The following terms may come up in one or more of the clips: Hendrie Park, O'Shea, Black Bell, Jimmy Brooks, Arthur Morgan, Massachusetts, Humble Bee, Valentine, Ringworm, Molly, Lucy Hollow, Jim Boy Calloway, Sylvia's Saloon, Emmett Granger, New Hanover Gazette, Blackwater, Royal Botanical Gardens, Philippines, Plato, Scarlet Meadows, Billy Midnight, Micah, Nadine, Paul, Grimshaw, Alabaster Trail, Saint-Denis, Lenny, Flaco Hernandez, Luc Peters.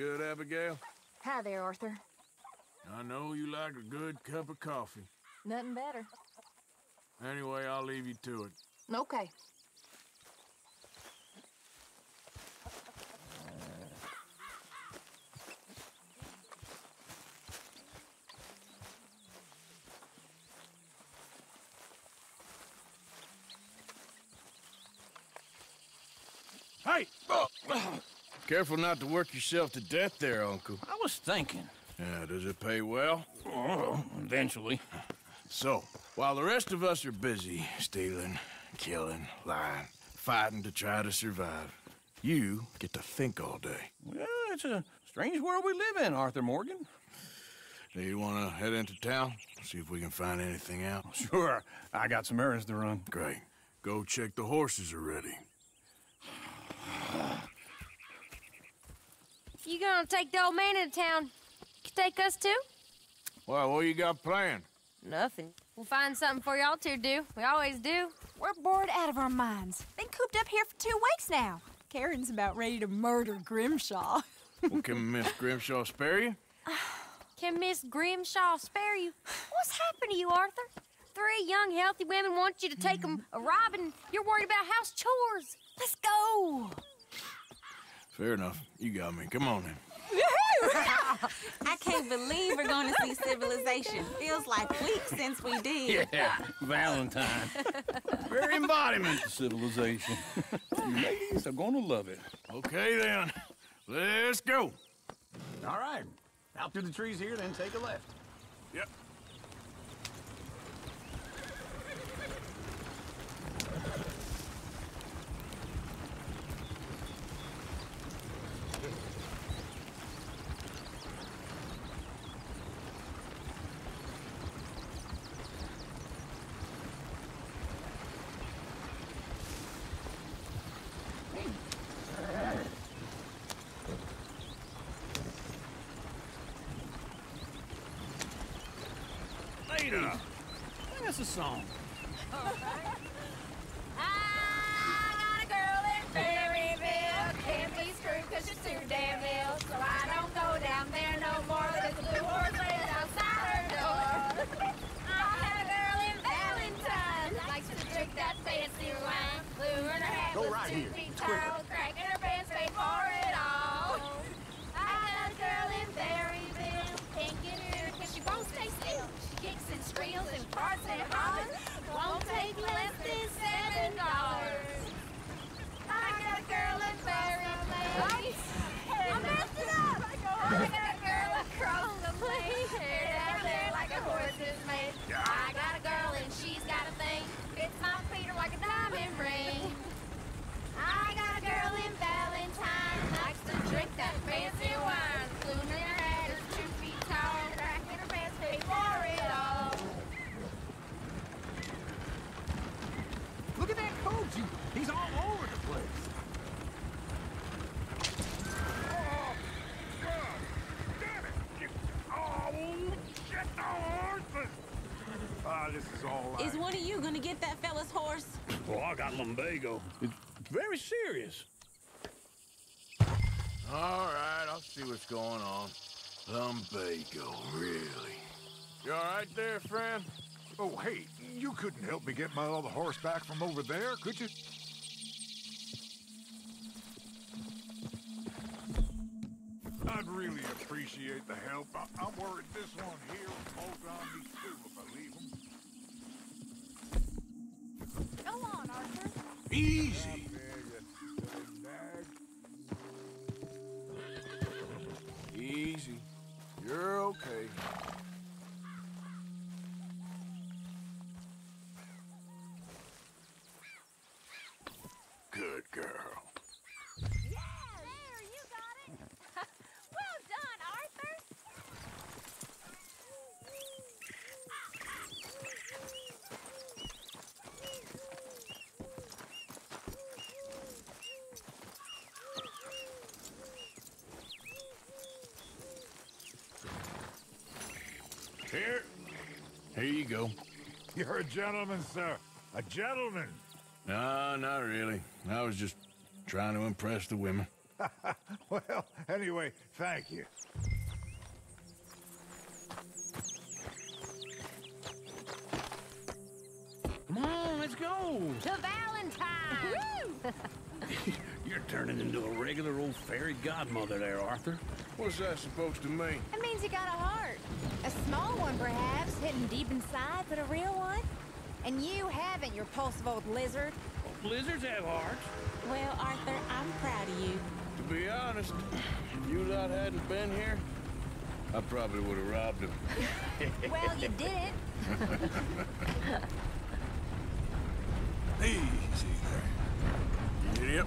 good, Abigail? Hi there, Arthur. I know you like a good cup of coffee. Nothing better. Anyway, I'll leave you to it. Okay. Hey! Careful not to work yourself to death there, Uncle. I was thinking. Yeah, does it pay well? Oh, eventually. So, while the rest of us are busy stealing, killing, lying, fighting to try to survive, you get to think all day. Well, it's a strange world we live in, Arthur Morgan. Do you want to head into town? See if we can find anything out? Sure. I got some errands to run. Great. Go check the horses are ready. If you gonna take the old man into town, you can take us too? Well, what you got planned? Nothing. We'll find something for y'all two to do. We always do. We're bored out of our minds. Been cooped up here for 2 weeks now. Karen's about ready to murder Grimshaw. Well, can Miss Grimshaw spare you? Can Miss Grimshaw spare you? What's happened to you, Arthur? 3 young, healthy women want you to take them a-robbing. You're worried about house chores. Let's go. Fair enough. You got me. Come on, then. I can't believe we're going to see civilization. Feels like weeks since we did. Yeah, Valentine. Very embodiment of civilization. Ladies are going to love it. Okay, then. Let's go. All right. Out through the trees here, then take a left. Yep. Sing us a song. I got a girl in Berryville. Can't be screwed because she's too damn ill. So I don't go down there no more. There's a blue horse lives outside her door. I have a girl in Valentine. Likes to drink that fancy wine. Blue in her hat was right 2 feet tall. Crack in her pants, paid for it all. I got a girl in Berryville. Can't get her because she won't stay still. Kicks and squeals and parts and hollers. Won't take less than $7. I got a girl in Berryville. I messed it up. I got a girl across the plain. Hair down there like a horse's mane. I got a girl and she's got a thing. Fits my Peter like a diamond ring. I got a girl in Valentine. Likes to drink that fancy wine. Blue in her hat is 2 feet tall. Crack in her pants, paid for it all. Look at that cold Jeep. He's all over the place. Oh, God damn it. Oh, get the horses. This is all right. Is one of you going to get that fella's horse? Well, I got lumbago. It's very serious. All right, I'll see what's going on. Lumbago, really? You all right there, friend? Oh, hey, you couldn't help me get my other horse back from over there, could you? I'd really appreciate the help. I'm worried this one here will hold on me too if I leave him. Come on, Arthur. Easy. Easy. You're okay. Good girl. Yeah, there, you got it. Well done, Arthur. Here you go. You're a gentleman, sir. A gentleman. No, not really. I was just trying to impress the women. Well, anyway, thank you. Come on, let's go! To Valentine! You're turning into a regular old fairy godmother there, Arthur. What's that supposed to mean? It means you got a heart. A small one, perhaps, hidden deep inside, but a real one. And you haven't, your pulse of old lizard. Well, lizards have hearts. Well, Arthur, I'm proud of you. To be honest, if you lot hadn't been here, I probably would have robbed him. Well, you did. Easy there. Giddy up.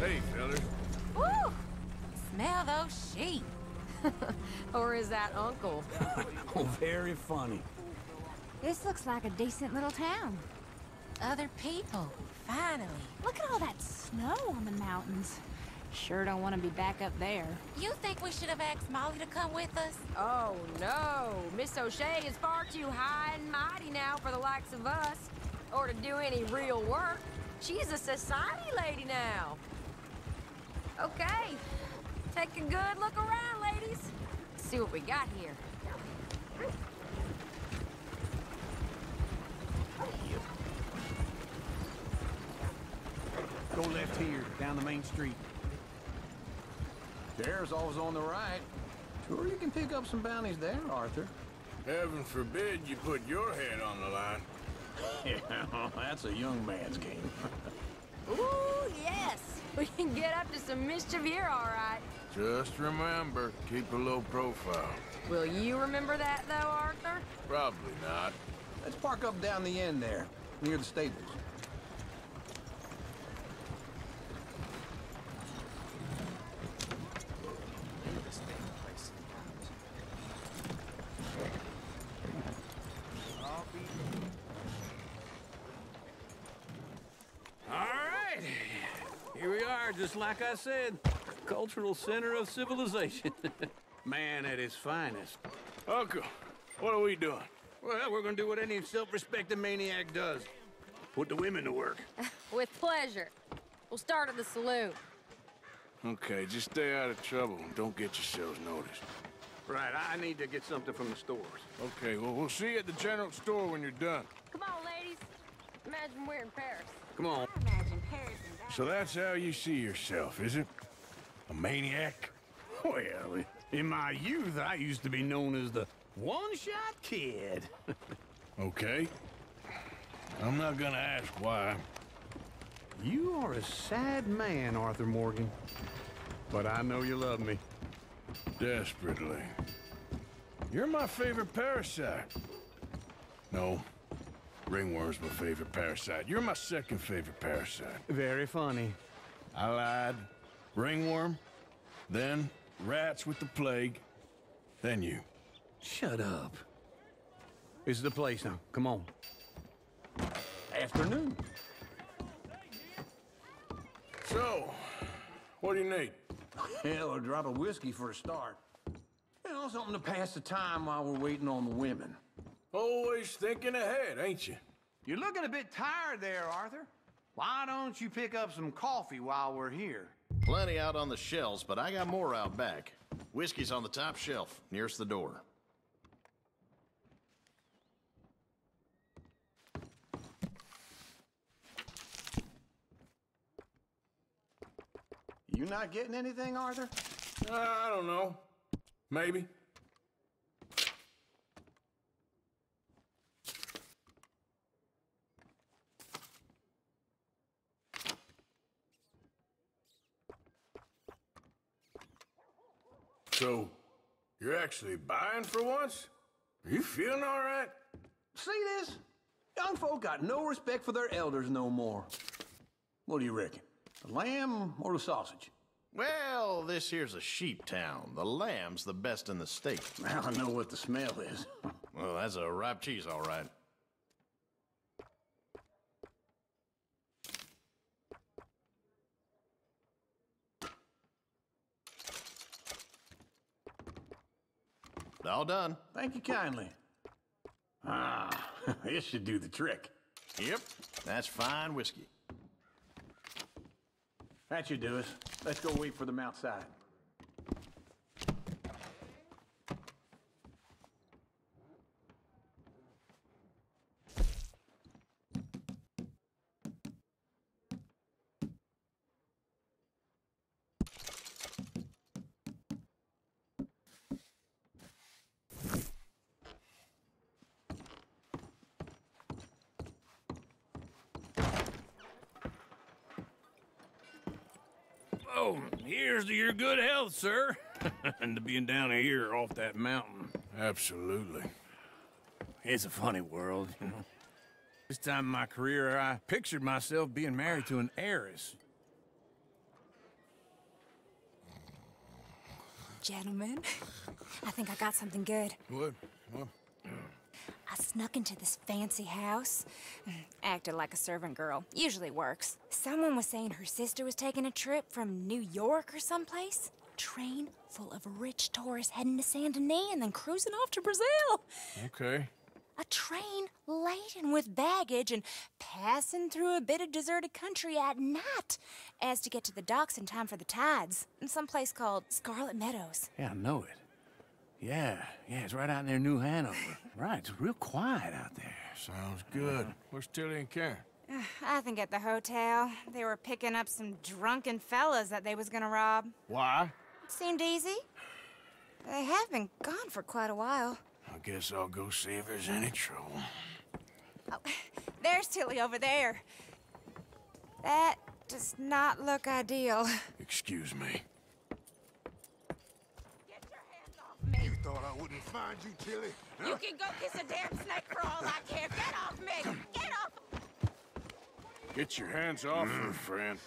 Hey, fellas. Woo! Smell those sheep. Or is that Uncle? Oh, very funny. This looks like a decent little town. Other people, finally. Look at all that snow on the mountains. Sure don't want to be back up there. You think we should have asked Molly to come with us? Oh, no. Miss O'Shea is far too high and mighty now for the likes of us, or to do any real work. She's a society lady now. Okay. Take a good look around, ladies. See what we got here. Go left here, down the main street. There's always on the right. Sure you can pick up some bounties there, Arthur. Heaven forbid you put your head on the line. Yeah, well, that's a young man's game. Ooh, yes. We can get up to some mischief here, all right. Just remember, keep a low profile. Will you remember that, though, Arthur? Probably not. Let's park up down the end there, near the stables. Just like I said, cultural center of civilization. Man at his finest. Uncle, what are we doing? Well, we're gonna do what any self-respecting maniac does. Put the women to work. With pleasure. We'll start at the saloon. Okay, just stay out of trouble and don't get yourselves noticed. Right, I need to get something from the stores. Okay, well, we'll see you at the general store when you're done. Come on, ladies. Imagine we're in Paris. Come on. I imagine Paris. So that's how you see yourself, is it? A maniac? Well, in my youth, I used to be known as the one-shot kid. Okay. I'm not gonna ask why. You are a sad man, Arthur Morgan. But I know you love me. Desperately. You're my favorite parasite. No. Ringworm's my favorite parasite. You're my second favorite parasite. Very funny. I lied. Ringworm, then rats with the plague, then you. Shut up. This is the place now. Come on. Afternoon. So, what do you need? Hell, a drop of whiskey for a start. And also something to pass the time while we're waiting on the women. Always thinking ahead, ain't you? You're looking a bit tired there, Arthur. Why don't you pick up some coffee while we're here? Plenty out on the shelves, but I got more out back. Whiskey's on the top shelf, nearest the door. You not getting anything, Arthur? I don't know. Maybe. So, you're actually buying for once? Are you feeling all right? See this? Young folk got no respect for their elders no more. What do you reckon? The lamb or the sausage? Well, this here's a sheep town. The lamb's the best in the state. Now I know what the smell is. Well, that's a ripe cheese, all right. All done. Thank you kindly. Ah, this should do the trick. Yep, that's fine whiskey. That should do us. Let's go wait for them outside. Here's to your good health, sir. And to being down here off that mountain. Absolutely. It's a funny world, you know. This time in my career, I pictured myself being married to an heiress. Gentlemen, I think I got something good. What? What? I snuck into this fancy house. Acted like a servant girl. Usually works. Someone was saying her sister was taking a trip from New York or someplace. Train full of rich tourists heading to Saint-Denis and then cruising off to Brazil. Okay. A train laden with baggage and passing through a bit of deserted country at night as to get to the docks in time for the tides in some place called Scarlet Meadows. Yeah, I know it. Yeah, it's right out near New Hanover. Right, it's real quiet out there. Sounds good. Where's Tilly and Karen? I think at the hotel. They were picking up some drunken fellas that they was gonna rob. Why? It seemed easy. They have been gone for quite a while. I guess I'll go see if there's any trouble. Oh, there's Tilly over there. That does not look ideal. Excuse me. Thought I wouldn't find you, Tilly. Huh? You can go kiss a damn snake for all I care. Get off me! Get off! Get your hands off her, friend.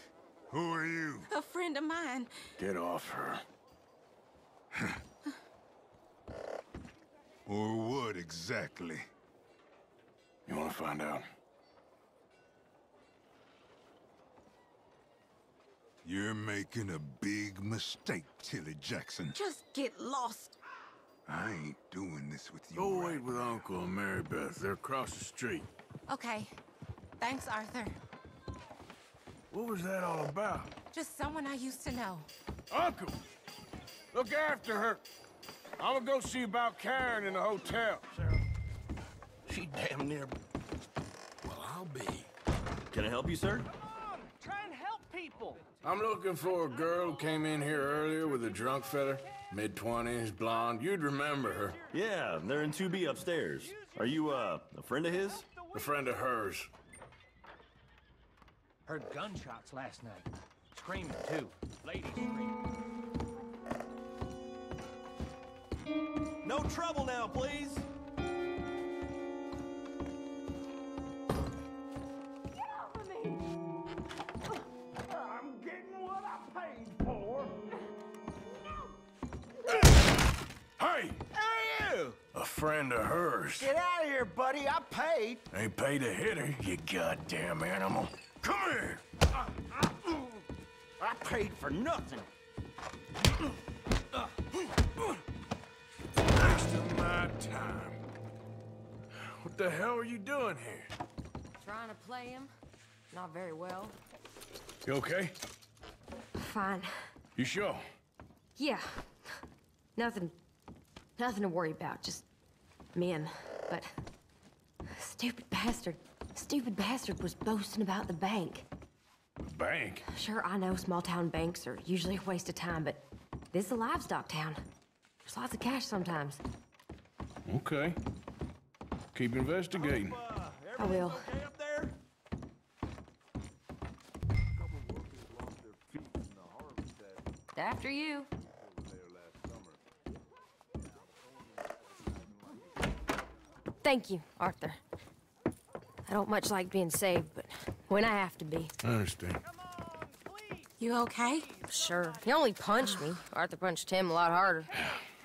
Who are you? A friend of mine. Get off her. Or what exactly? You want to find out? You're making a big mistake, Tilly Jackson. Just get lost. I ain't doing this with you. Go wait with Uncle and Mary Beth. They're across the street. Okay. Thanks, Arthur. What was that all about? Just someone I used to know. Uncle! Look after her. I'm gonna go see about Karen in the hotel. Sarah, she damn near... Well, I'll be. Can I help you, sir? Come on! Try and help people! I'm looking for a girl who came in here earlier with a drunk fella. Mid-20s, blonde. You'd remember her. Yeah, they're in 2B upstairs. Are you, a friend of his? A friend of hers. Heard gunshots last night. Screaming, too. Ladies screaming. No trouble now, please! Get off of me! I'm getting what I paid for! Hey! Hey, you! A friend of hers. Get out of here, buddy. I paid. Ain't paid a hitter, you goddamn animal. Come here! I paid for nothing. Waste of my time. What the hell are you doing here? Trying to play him. Not very well. You okay? Fine. You sure? Yeah. Nothing to worry about, just men. But stupid bastard was boasting about the bank. The bank? Sure, I know small town banks are usually a waste of time, but this is a livestock town. There's lots of cash sometimes. Okay. Keep investigating. I will. Okay up there? After you. Thank you, Arthur. I don't much like being saved, but when I have to be. I understand. You okay? Sure. He only punched me. Arthur punched him a lot harder.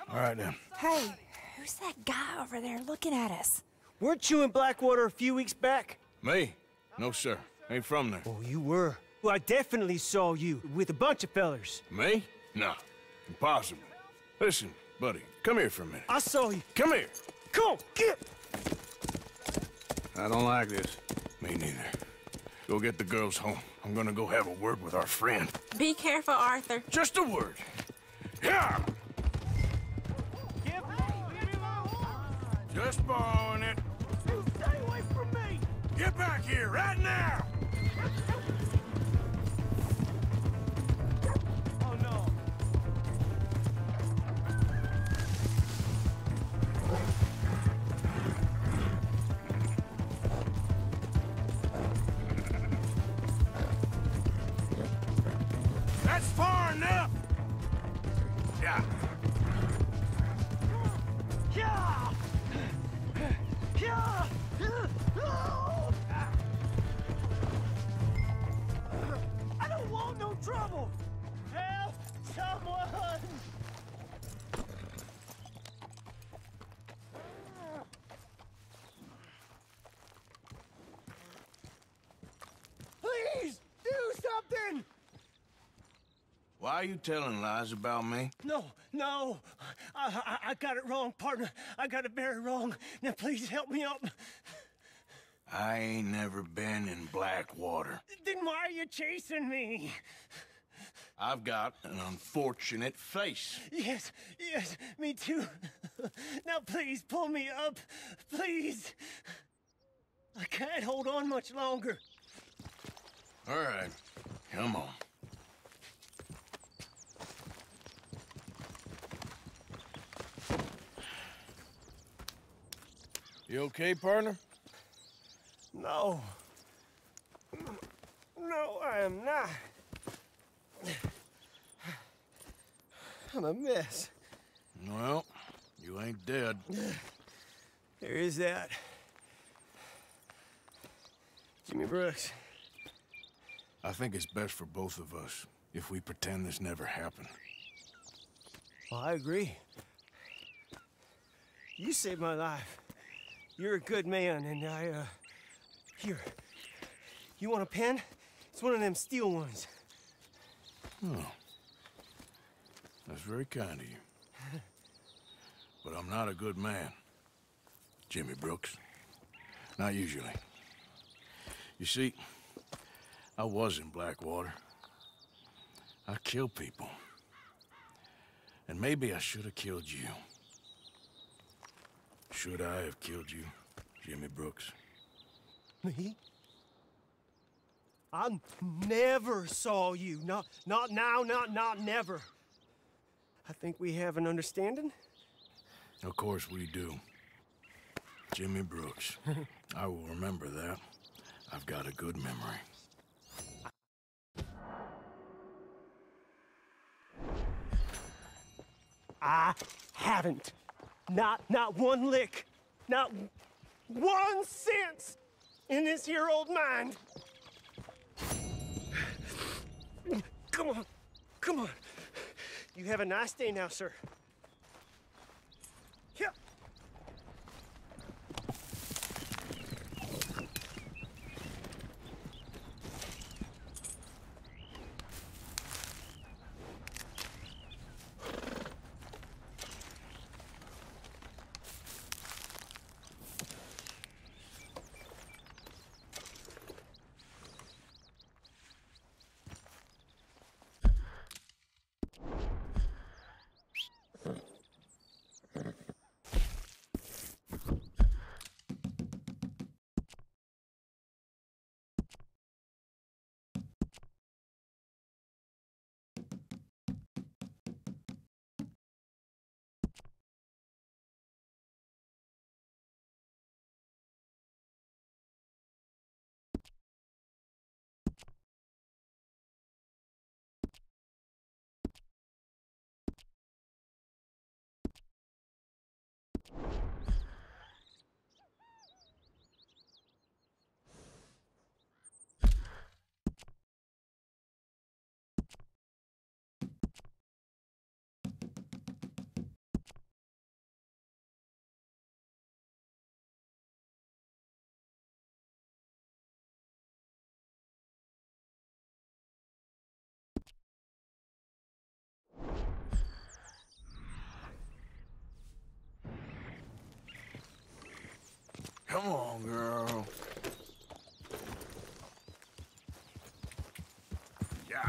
All right, then. Hey, who's that guy over there looking at us? Weren't you in Blackwater a few weeks back? Me? No, sir. Ain't from there. Oh, you were. Well, I definitely saw you with a bunch of fellers. Me? No. Impossible. Listen, buddy, come here for a minute. I saw you. Come here. Come on, get... I don't like this. Me neither. Go get the girls home. I'm gonna go have a word with our friend. Be careful, Arthur. Just a word. Yeah! Just blowing it. You stay away from me! Get back here right now! Oh no! That's far enough! Yeah! Yeah! I don't want no trouble! Help someone! Please, do something! Why are you telling lies about me? No. I got it wrong, partner. I got it very wrong. Now, please help me up. I ain't never been in Blackwater. Then why are you chasing me? I've got an unfortunate face. Yes, me too. Now, please, pull me up. Please. I can't hold on much longer. All right. Come on. You okay, partner? No, I am not. I'm a mess. Well, you ain't dead. There is that. Jimmy Brooks. I think it's best for both of us if we pretend this never happened. Well, I agree. You saved my life. You're a good man, and I, here. You want a pen? It's one of them steel ones. Oh. That's very kind of you. But I'm not a good man, Jimmy Brooks. Not usually. You see, I was in Blackwater. I killed people. And maybe I should have killed you. Should I have killed you, Jimmy Brooks? Me? I never saw you. Not now, not never. I think we have an understanding. Of course we do. Jimmy Brooks. I will remember that. I've got a good memory. I haven't. Not one lick, not 1 cent in this here old mind. Come on. You have a nice day now, sir. Yeah. Come on, girl. Yeah.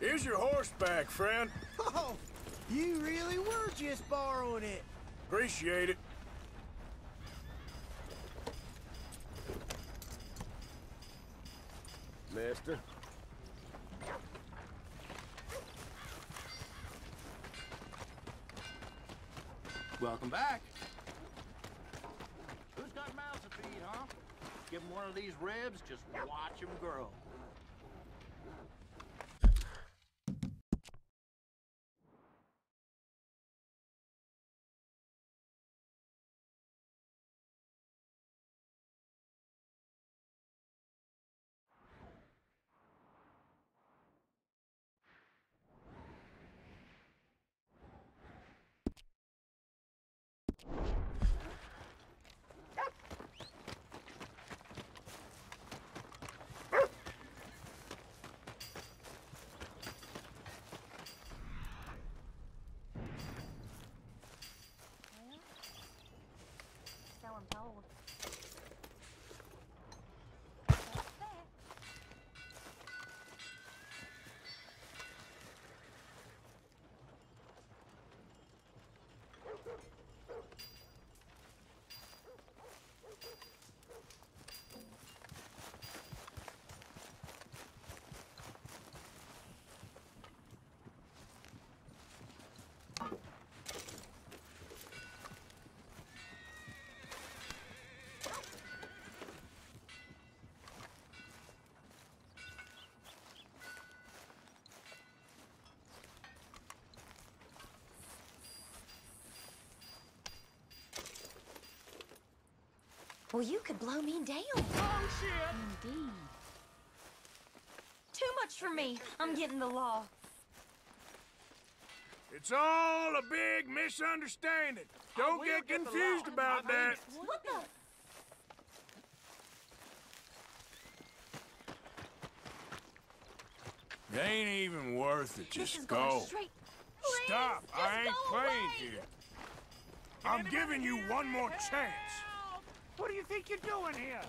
Here's your horse back, friend. Oh, you really were just borrowing it. Appreciate it. Mister. Welcome back. Who's got mouths to feed, huh? Give them one of these ribs, just watch them grow. Well, you could blow me down. Oh, shit! Indeed. Too much for me. I'm getting the law. It's all a big misunderstanding. Don't get confused about that. What the? It ain't even worth it. Just go. Stop. I ain't playing here. I'm giving you one more chance. What do you think you're doing here?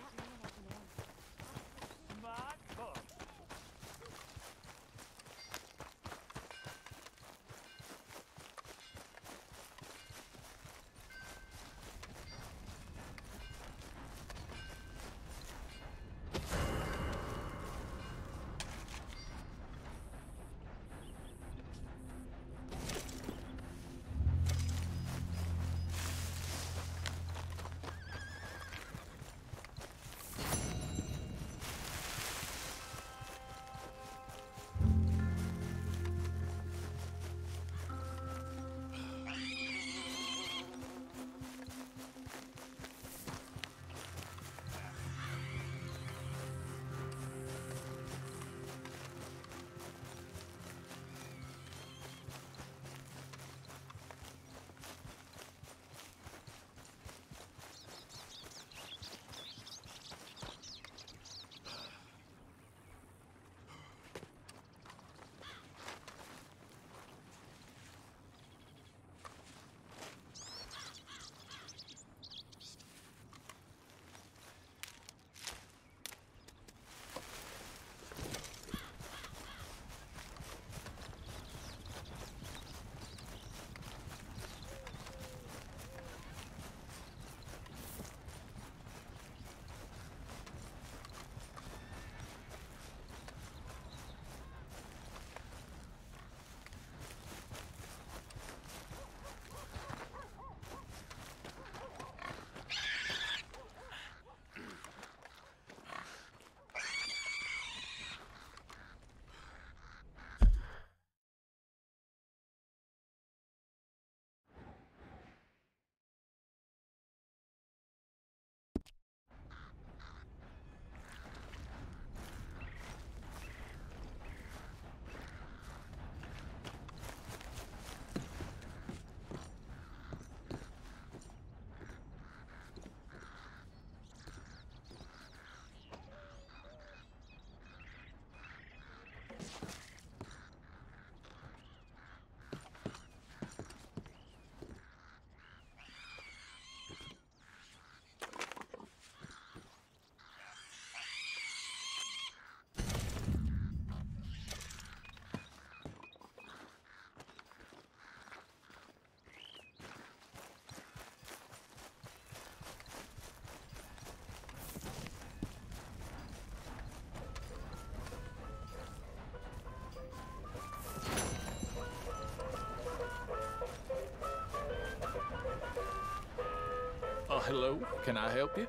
Hello, can I help you?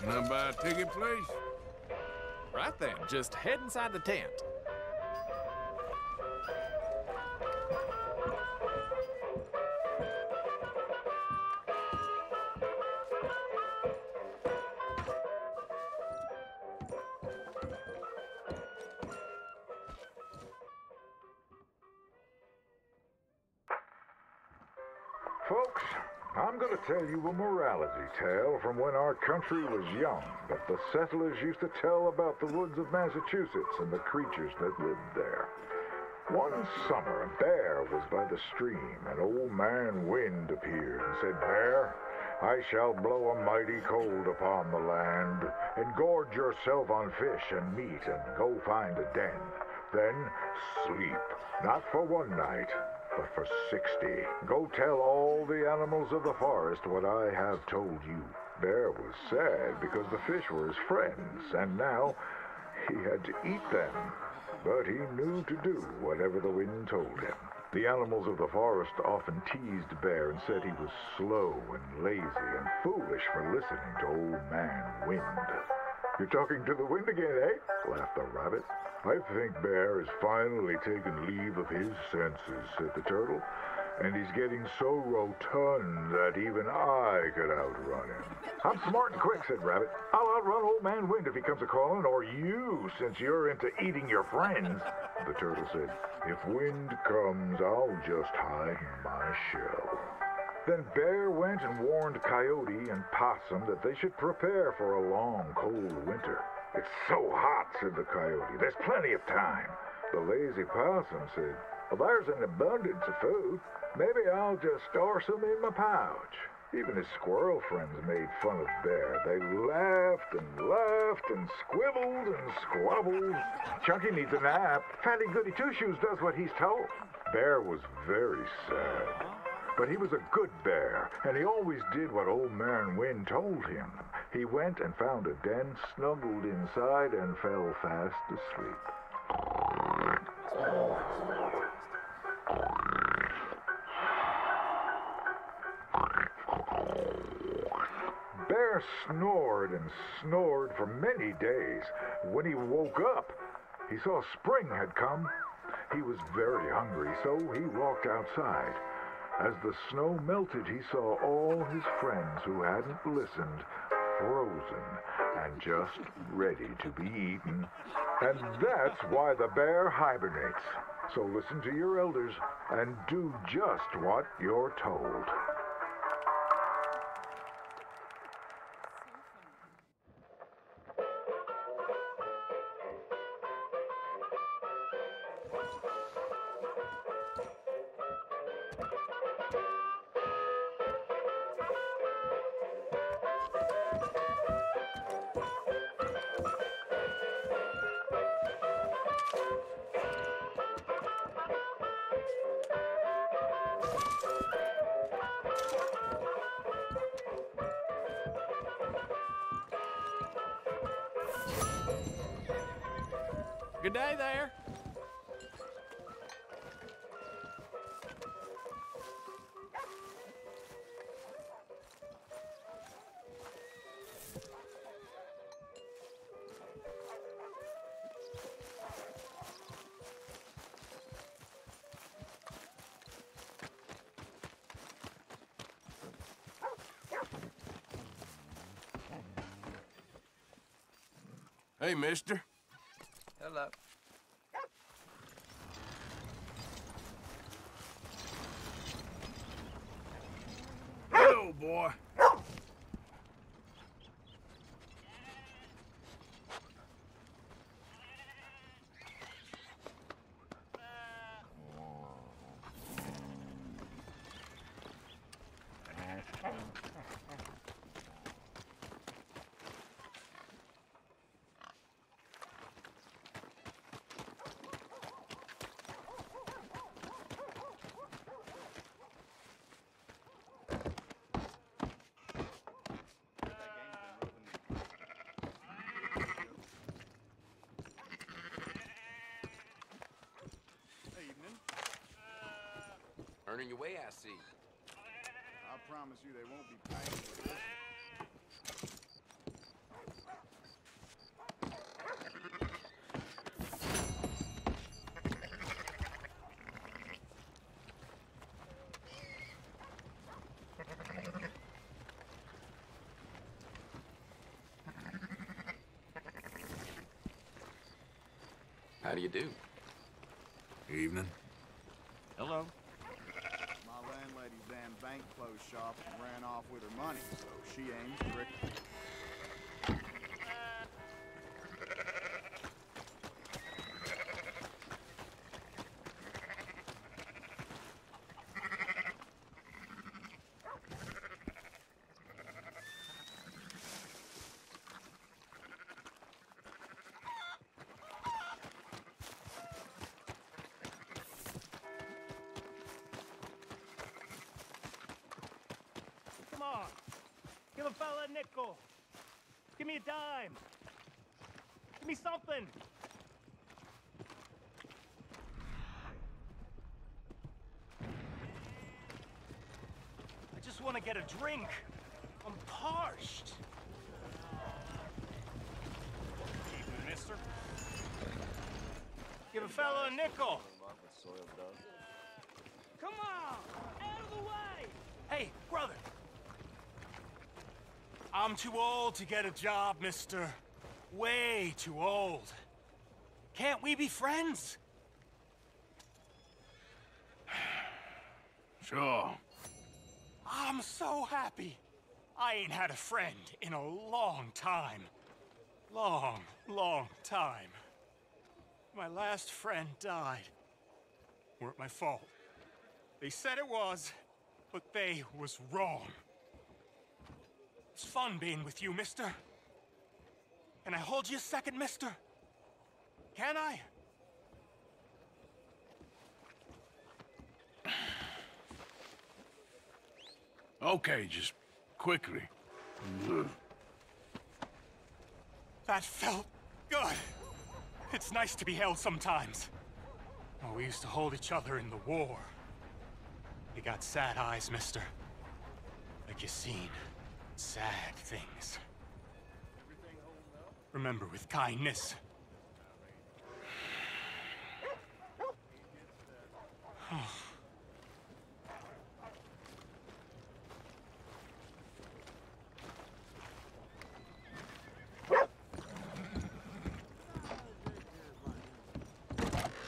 Can I buy a ticket, please? Right then, just head inside the tent. Folks, I'm going to tell you a morality tale from when our country was young that the settlers used to tell about the woods of Massachusetts and the creatures that lived there. One summer, a bear was by the stream, and Old Man Wind appeared and said, "Bear, I shall blow a mighty cold upon the land, and gorge yourself on fish and meat, and go find a den. Then sleep, not for one night, but for 60. Go tell all the animals of the forest what I have told you." Bear was sad because the fish were his friends, and now he had to eat them. But he knew to do whatever the wind told him. The animals of the forest often teased Bear and said he was slow and lazy and foolish for listening to Old Man Wind. "You're talking to the wind again, eh?" laughed the rabbit. "I think Bear has finally taken leave of his senses," said the turtle, "and he's getting so rotund that even I could outrun him." "I'm smart and quick," said Rabbit. "I'll outrun Old Man Wind if he comes a-calling, or you, since you're into eating your friends." The turtle said, "If Wind comes, I'll just hide in my shell." Then Bear went and warned Coyote and Possum that they should prepare for a long, cold winter. "It's so hot," said the coyote. "There's plenty of time." The lazy possum said, "Well, there's an abundance of food. Maybe I'll just store some in my pouch." Even his squirrel friends made fun of Bear. They laughed and squibbled and squabbled. "Chunky needs a nap. Fatty Goody Two-Shoes does what he's told." Bear was very sad. But he was a good bear, and he always did what Old Man Wind told him. He went and found a den, snuggled inside, and fell fast asleep. Bear snored and snored for many days. When he woke up, he saw spring had come. He was very hungry, so he walked outside. As the snow melted, he saw all his friends who hadn't listened, frozen and just ready to be eaten. And that's why the bear hibernates. So listen to your elders and do just what you're told. Good day there. Hey, mister. Hello. Hello, boy. Earning your way, I see. I promise you they won't be paying. How do you do? Evening. Hello. My landlady's damn bank closed shop and ran off with her money, so she aims for it. Give a fella a nickel. Give me a dime. Give me something. I just want to get a drink. I'm parched. Evening, mister. Give a fella a nickel. Come on, out of the way. Hey, brother. I'm too old to get a job, mister. Way too old. Can't we be friends? Sure. I'm so happy. I ain't had a friend in a long time. Long, long time. My last friend died. Weren't my fault. They said it was, but they was wrong. It's fun being with you, mister. Can I hold you a second, mister? Can I? Okay, just quickly. That felt good. It's nice to be held sometimes. Oh, we used to hold each other in the war. You got sad eyes, mister. Like you seen. Sad things. Remember with kindness.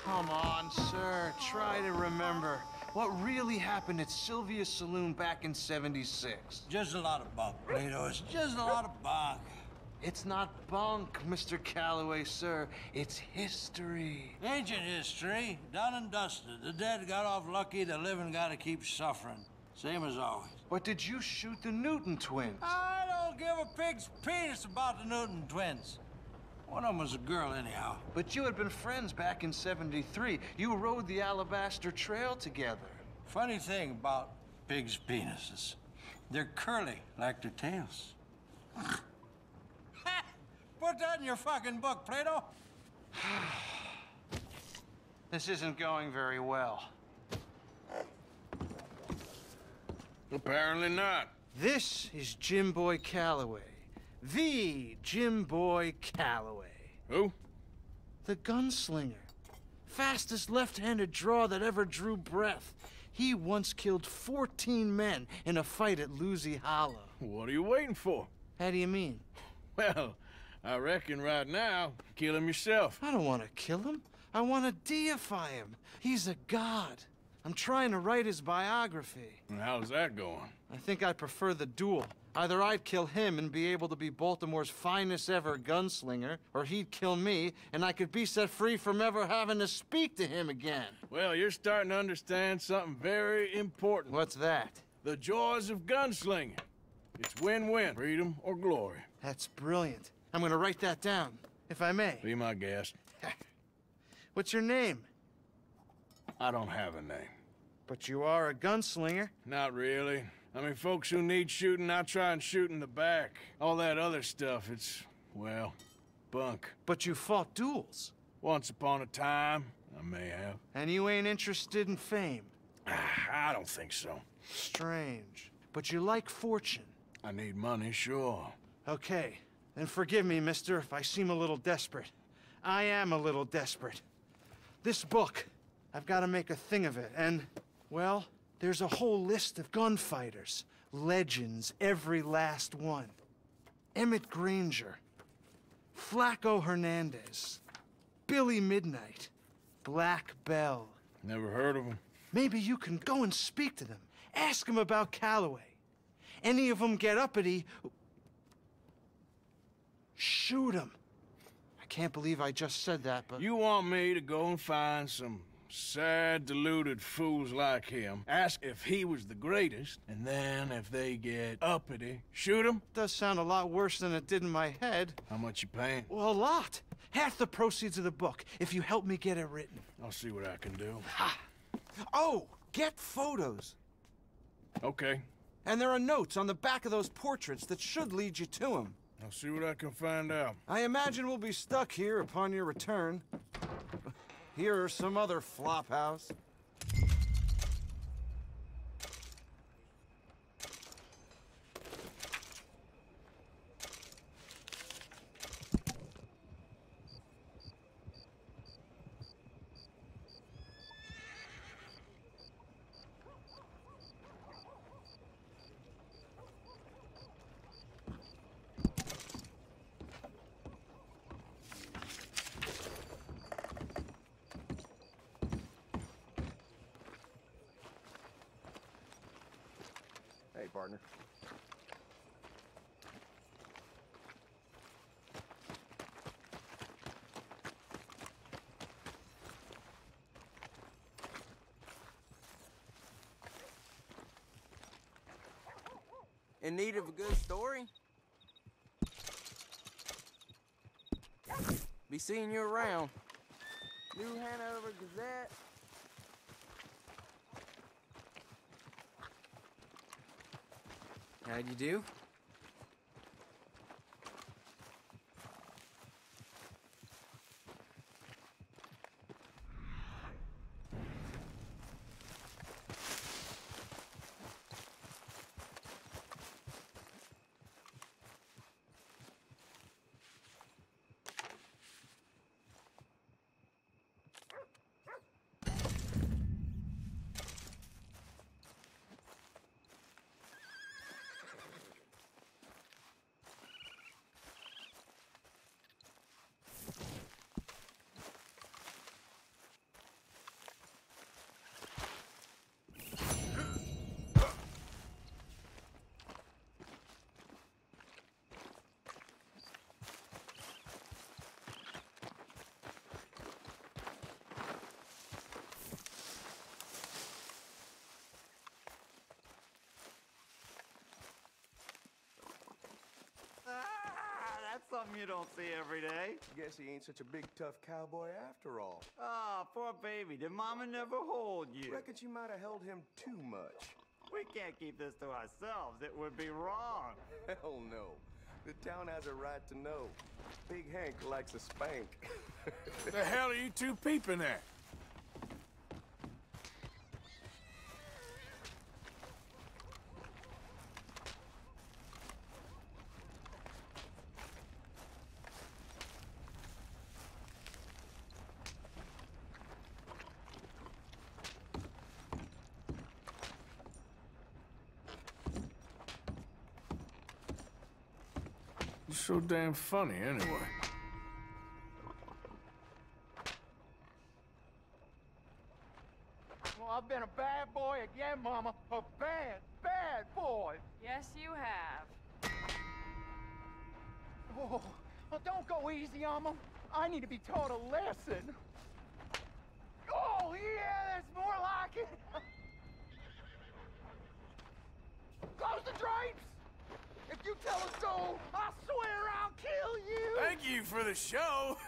Come on, sir. Try to remember. What really happened at Sylvia's Saloon back in '76? Just a lot of bunk, Plato. It's just a lot of bunk. It's not bunk, Mr. Calloway, sir. It's history. Ancient history. Done and dusted. The dead got off lucky. The living gotta keep suffering. Same as always. But did you shoot the Newton twins? I don't give a pig's penis about the Newton twins. One of them was a girl, anyhow. But you had been friends back in '73. You rode the Alabaster Trail together. Funny thing about pigs' penises. They're curly like their tails. Put that in your fucking book, Plato. This isn't going very well. Apparently not. This is Jim Boy Calloway. The Jim Boy Calloway. Who? The gunslinger. Fastest left-handed draw that ever drew breath. He once killed 14 men in a fight at Lucy Hollow. What are you waiting for? How do you mean? Well, I reckon right now, kill him yourself. I don't want to kill him. I want to deify him. He's a god. I'm trying to write his biography. How's that going? I think I prefer the duel. Either I'd kill him and be able to be Baltimore's finest ever gunslinger, or he'd kill me, and I could be set free from ever having to speak to him again. Well, you're starting to understand something very important. What's that? The joys of gunslinging. It's win-win, freedom or glory. That's brilliant. I'm gonna write that down, if I may. Be my guest. What's your name? I don't have a name. But you are a gunslinger. Not really. I mean, folks who need shooting, I try and shoot in the back. All that other stuff, it's, well, bunk. But you fought duels. Once upon a time, I may have. And you ain't interested in fame? I don't think so. Strange. But you like fortune. I need money, sure. Okay. Then forgive me, mister, if I seem a little desperate. I am a little desperate. This book, I've got to make a thing of it, and, well, there's a whole list of gunfighters. Legends, every last one. Emmett Granger. Flaco Hernandez. Billy Midnight. Black Bell. Never heard of him. Maybe you can go and speak to them. Ask them about Calloway. Any of them get uppity, shoot them. I can't believe I just said that, but... You want me to go and find some sad, deluded fools like him, ask if he was the greatest, and then if they get uppity, shoot them? Does sound a lot worse than it did in my head. How much you paying? Well, a lot. Half the proceeds of the book, if you help me get it written. I'll see what I can do. Ha! Oh, get photos. Okay. And there are notes on the back of those portraits that should lead you to him. I'll see what I can find out. I imagine we'll be stuck here upon your return. Here or some other flop house. Partner. In need of a good story? Be seeing you around. New Hanover Gazette. How'd you do? Something you don't see every day. Guess he ain't such a big, tough cowboy after all. Ah, poor baby. Did Mama never hold you? Reckon she might have held him too much. We can't keep this to ourselves. It would be wrong. Hell no. The town has a right to know. Big Hank likes a spank. What the hell are you two peeping at? So damn funny, anyway. Well, I've been a bad boy again, Mama. A bad, bad boy. Yes, you have. Oh, well, don't go easy on them. I need to be taught a lesson. Oh, yeah, that's more like it. Close the drapes! If you tell us so, I swear I'll kill you! Thank you for the show!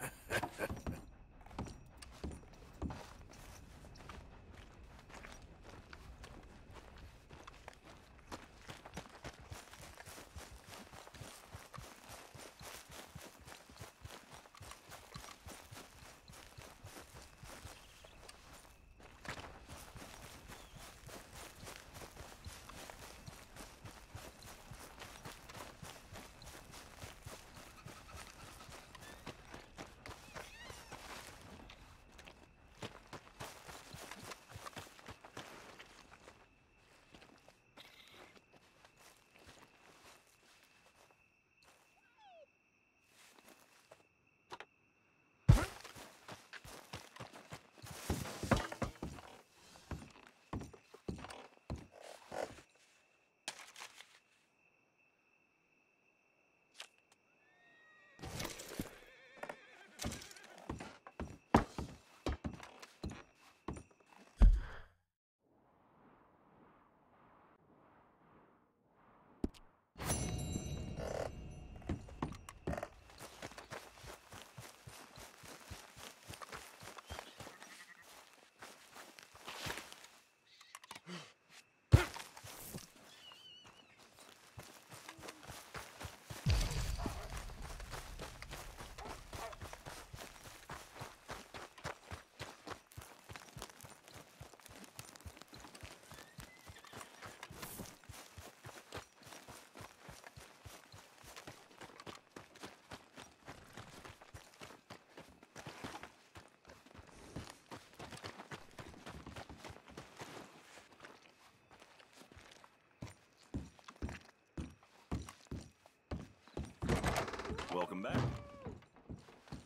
Welcome back.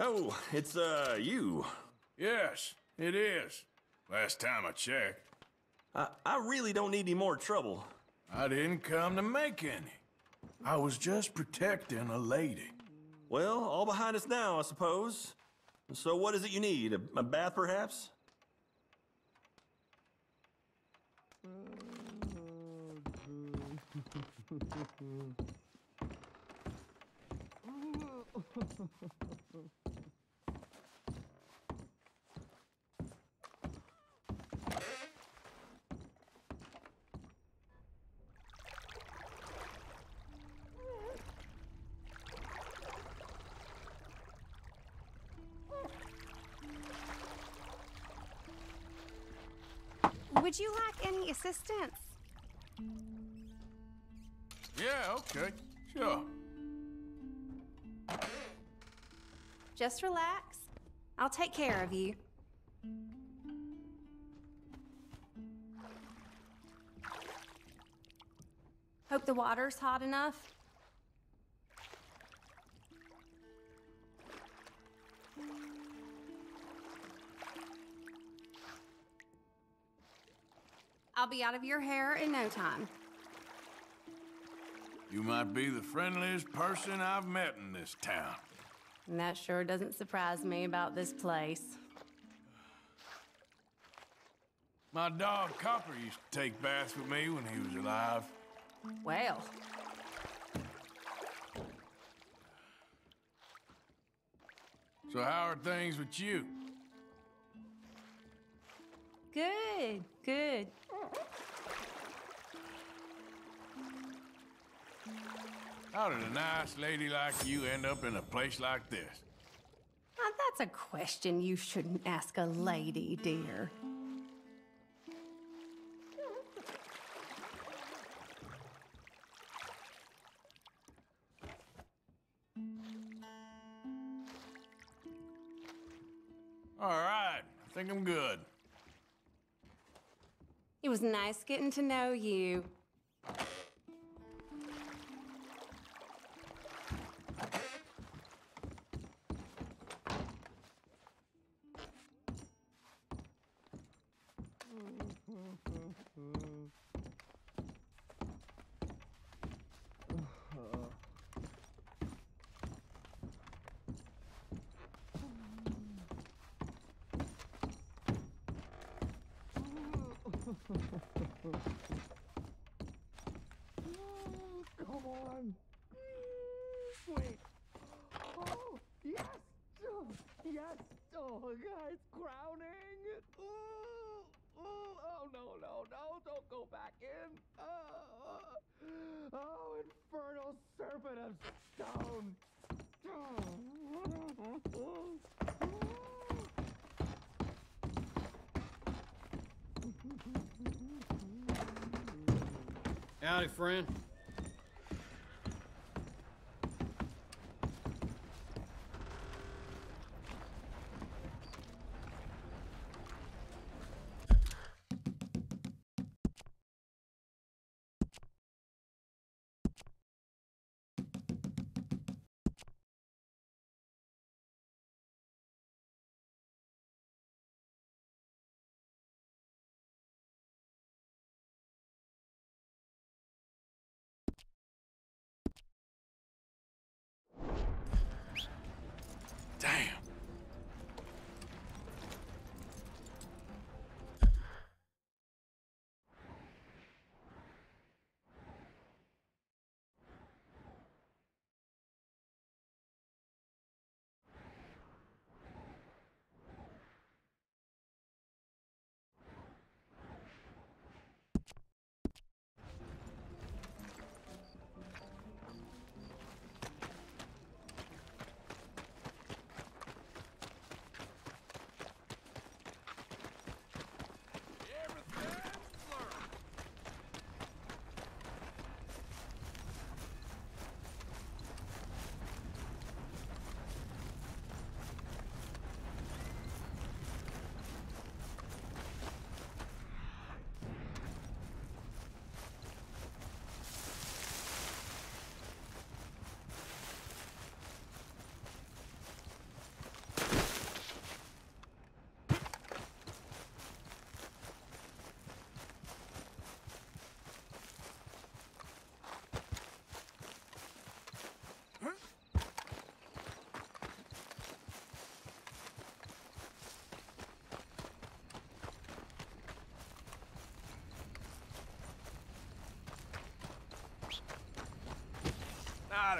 Oh, it's, you. Yes, it is. Last time I checked. I really don't need any more trouble. I didn't come to make any. I was just protecting a lady. Well, all behind us now, I suppose. So what is it you need? A bath, perhaps? Would you like any assistance? Yeah, okay. Sure. Just relax. I'll take care of you. Hope the water's hot enough. I'll be out of your hair in no time. You might be the friendliest person I've met in this town. And that sure doesn't surprise me about this place. My dog Copper used to take baths with me when he was alive. Well. So how are things with you? Good, good. How did a nice lady like you end up in a place like this? Now, that's a question you shouldn't ask a lady, dear. All right, I think I'm good. It was nice getting to know you. Howdy, friend.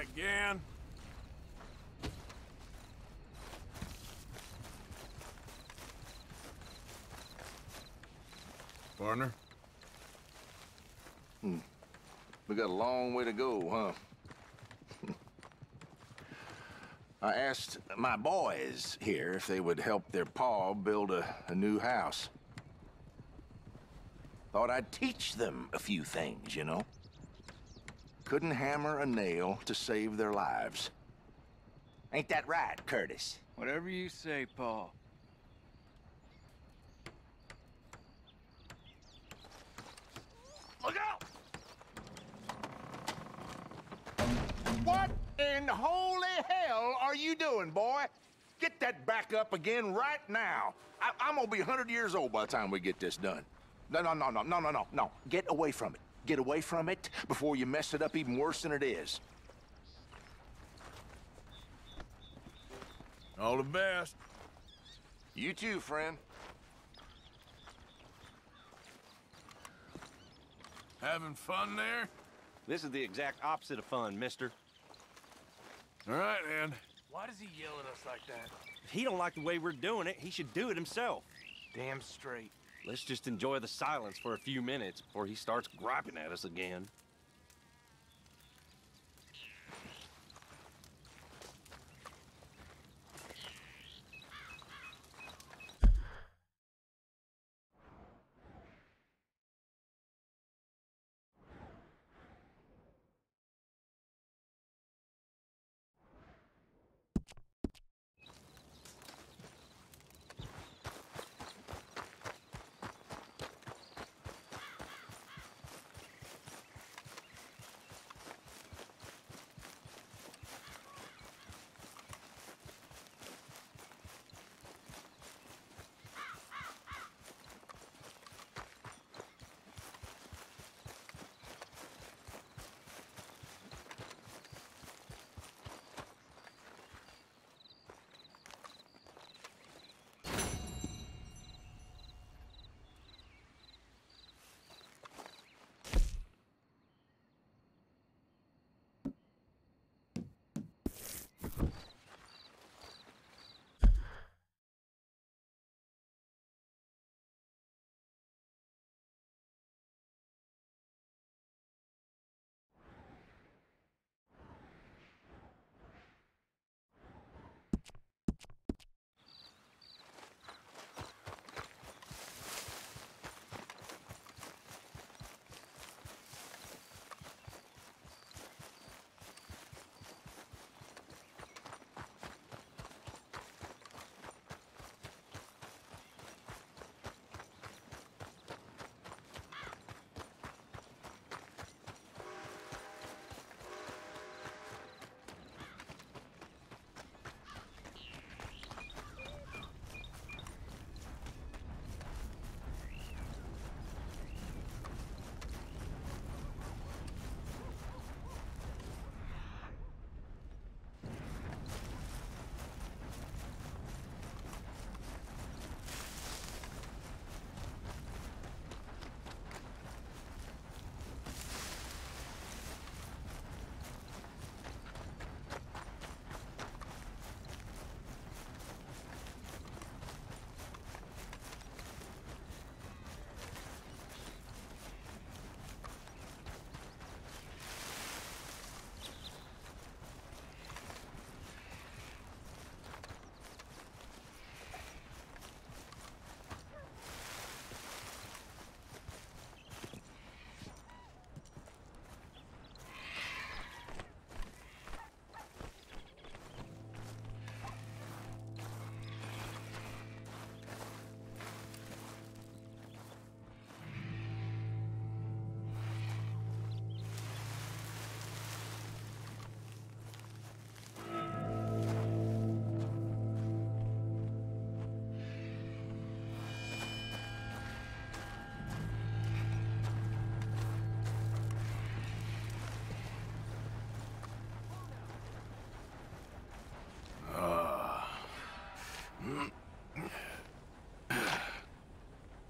again. Partner? We got a long way to go, huh? I asked my boys here if they would help their pa build a new house. Thought I'd teach them a few things, you know. Couldn't hammer a nail to save their lives. Ain't that right, Curtis? Whatever you say, Paul. Look out! What in holy hell are you doing, boy? Get that back up again right now. I'm gonna be 100 years old by the time we get this done. No. Get away from it. Get away from it before you mess it up even worse than it is. All the best. You too, friend. Having fun there? This is the exact opposite of fun, mister. All right, then. Why does he yell at us like that? If he don't like the way we're doing it, he should do it himself. Damn straight. Let's just enjoy the silence for a few minutes before he starts griping at us again.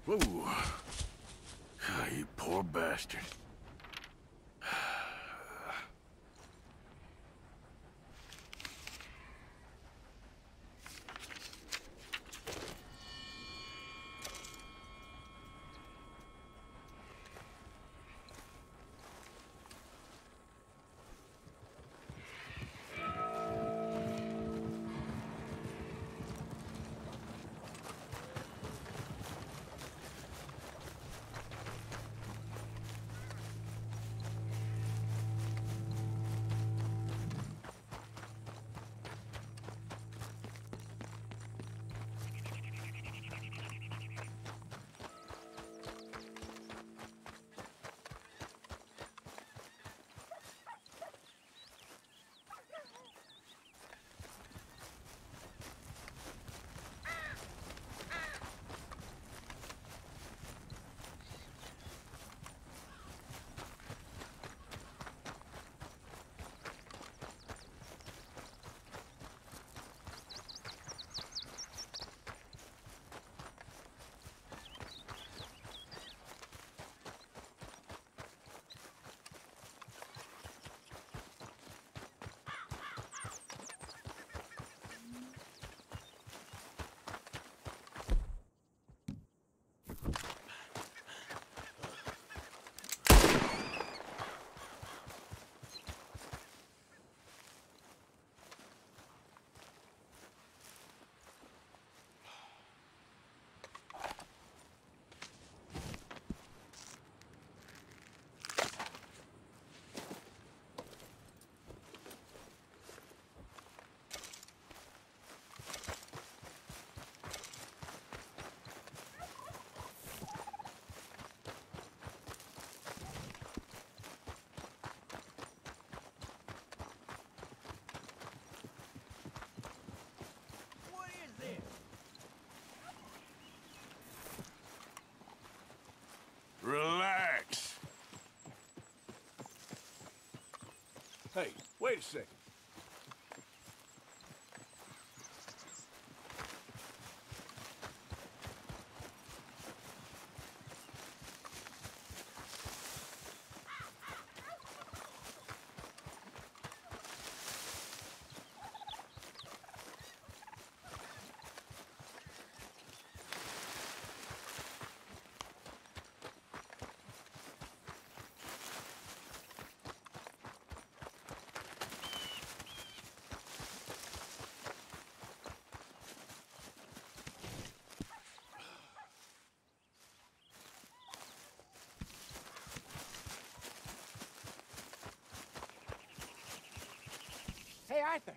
Ooh. Oh, you poor bastard. Hey, wait a second. Hey, Arthur.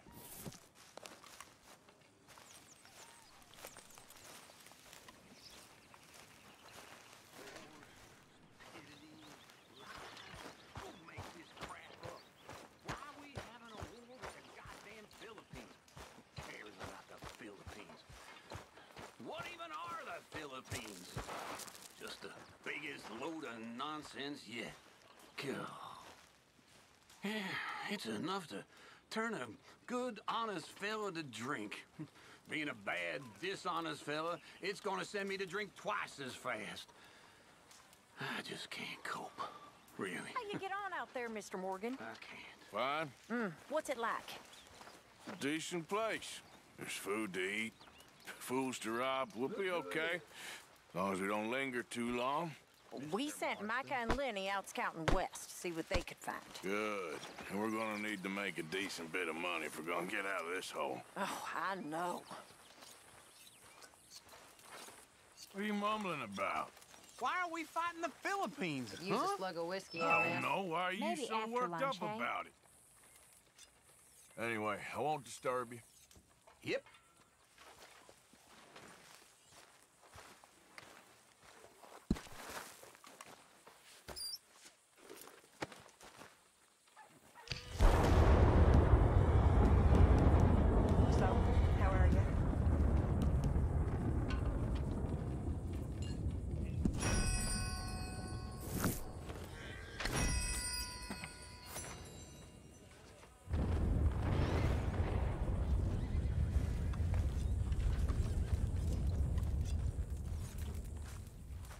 Nonsense yet. Yeah, it's enough to turn a good, honest fella to drink. Being a bad, dishonest fella, it's gonna send me to drink twice as fast. I just can't cope, really. How you get on out there, Mr. Morgan? I can't. Fine. What's it like? A decent place. There's food to eat, fools to rob. We'll be okay, as long as we don't linger too long. We sent Micah and Lenny out scouting west to see what they could find. Good. And we're gonna need to make a decent bit of money if we're gonna get out of this hole. Oh, I know. What are you mumbling about? Why are we fighting the Philippines? Use a slug of whiskey. I don't know. Why are you so worked up about it? Anyway, I won't disturb you. Yep.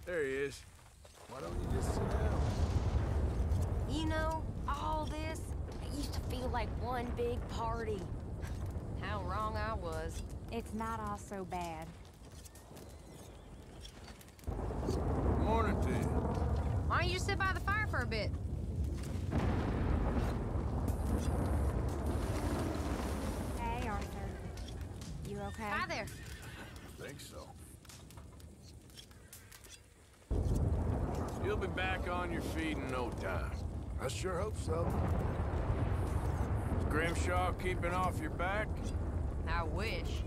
There he is. Why don't you just sit down? You know, all this, it used to feel like one big party. How wrong I was. It's not all so bad. Morning to you. Why don't you sit by the fire for a bit? Hey, Arthur. You okay? Hi there. I think so. You'll be back on your feet in no time. I sure hope so. Is Grimshaw keeping off your back? I wish.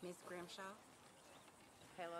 Miss Grimshaw? Hello?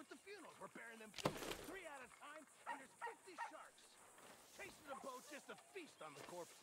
with the funerals. We're burying them two, three at a time, and there's 50 sharks. Chasing the boat, just a feast on the corpses.